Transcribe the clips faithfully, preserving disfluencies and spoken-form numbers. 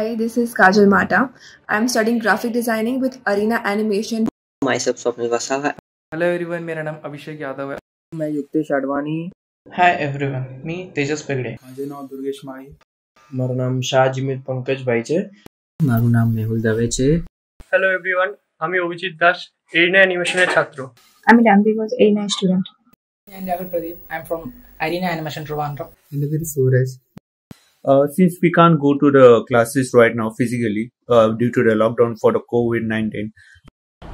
Hi, this is Kajal Mata. I am studying graphic designing with Arena Animation. Myself, Swapnil Vasav. Hello everyone, my name is Abhishek Yadav. I am Yuktesh Advani. Hi everyone, me Tejas Pingle. My name is Durgesh Mai. My name is Shahjimit Pankaj Bhai. My name is Mehul Daveche. Hello everyone, I am Objid Das, Arena Animation Chhatro. I am Lambi Was, Arena student. I am Laval Pradeep. I am from Arena Animation Trivandrum. And this is Suraj. Uh, since we can't go to the classes right now physically uh, due to the lockdown for the COVID nineteen.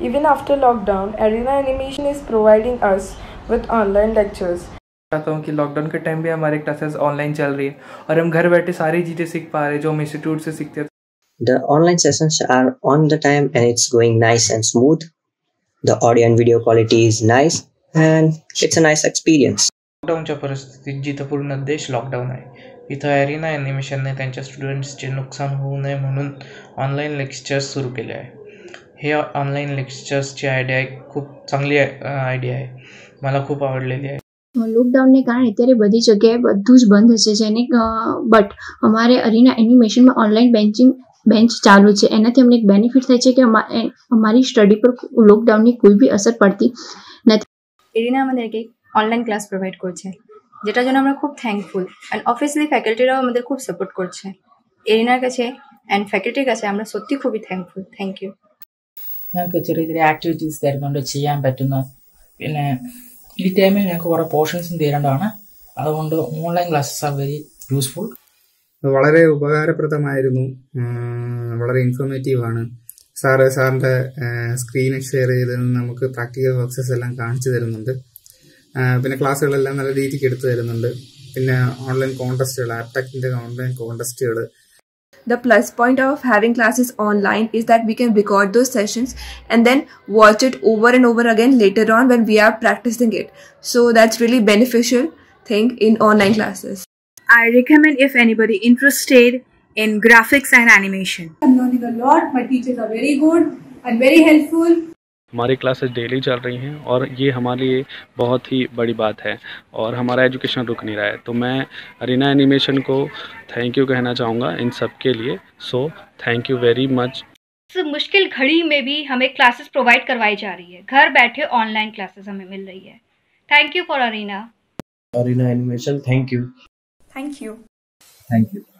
Even after lockdown, Arena Animation is providing us with online lectures. I चाहता हूँ कि lockdown के time भी हमारे classes online चल रही है और हम घर बैठे सारी चीजें सीख पा रहे हैं जो हम इंस्टीट्यूट से सीखते हैं. The online sessions are on the time and it's going nice and smooth. The audio and video quality is nice and it's a nice experience. लॉकडाउनच्या परिस्थितीत जिथे पूर्ण देश लॉकडाऊन आहे इथे एरिना ॲनिमेशनने त्यांच्या स्टुडंट्सचे नुकसान होऊ नये म्हणून ऑनलाईन लेक्चर्स सुरू केले आहे. हे ऑनलाईन लेक्चर्सची आयडिया खूप चांगली आयडिया आहे, मला खूप आवडलेली आहे. लॉकडाउनने कारण અત્યારે બધી જગ્યાએ બધું જ બંધ છે જેને બટ અમારે एरिना એનિમેશનમાં ઓનલાઈન બેન્ચિંગ બેન્ચ ચાલુ છે એનાથી અમને એક બેનિફિટ થાય છે કે અમારી સ્ટડી પર लॉकडाउनની કોઈ भी અસર પડતી નથી. एरिना আমাদেরকে ऑनलाइन ক্লাস প্রোভাইড করছে যেটার জন্য আমরা খুব থ্যাঙ্কফুল অ্যান্ড অবভিয়াসলি ফ্যাকাল্টিরাও আমাদের খুব সাপোর্ট করছে. এরিনার কাছে অ্যান্ড ফ্যাকাল্টির কাছে আমরা সত্যি খুবই থ্যাঙ্কফুল. Thank you. ഞങ്ങൾക്ക് ചെറിയ ചെറിയ ആക്ടിവിറ്റീസ് തരുന്നുണ്ട് ചെയ്യാൻ പറ്റുന്ന, പിന്നെ ഈ ടൈമിൽ ഞങ്ങൾക്ക് കുറേ പോർഷൻസും തരേണ്ടതാണ്, അതുകൊണ്ട് online classes are very useful. വളരെ ഉപകാരപ്രദമായിരുന്നു, വളരെ ഇൻഫോർമേറ്റീവാണ്. സാറ് സാറിൻ്റെ സ്ക്രീൻ ഷെയർ ചെയ്ത് നമുക്ക് പ്രാക്ടിക്കൽ വർക്ക്സസ് എല്ലാം കാണിച്ചു തരുന്നുണ്ട്, പിന്നെ ക്ലാസ്സുകളെല്ലാം നല്ല രീതിക്ക് എടുത്തു തരുന്നുണ്ട്, പിന്നെ ഓൺലൈൻ കോൺടെസ്റ്റുകൾ ആപ്ടെക്കിന്റെ ഓൺലൈൻ കോൺടെസ്റ്റുകൾ. The plus point of having classes online is that we can record those sessions and then watch it over and over again later on when we are practicing it. So that's really beneficial thing in online classes. I recommend if anybody interested in graphics and animation. I'm learning a lot. My teachers are very good and very helpful. हमारी classes daily चल रही हैं और ये हमारे लिए बहुत ही बड़ी बात है और हमारा एजुकेशन रुक नहीं रहा है, तो मैं एरिना एनिमेशन को थैंक यू कहना चाहूँगा इन सब के लिए. So thank you very much. इस मुश्किल घड़ी में भी हमें क्लासेस प्रोवाइड करवाई जा रही है, घर बैठे ऑनलाइन क्लासेस हमें मिल रही है. Thank you for Arena Arena Animation. Thank you. Thank you. Thank you.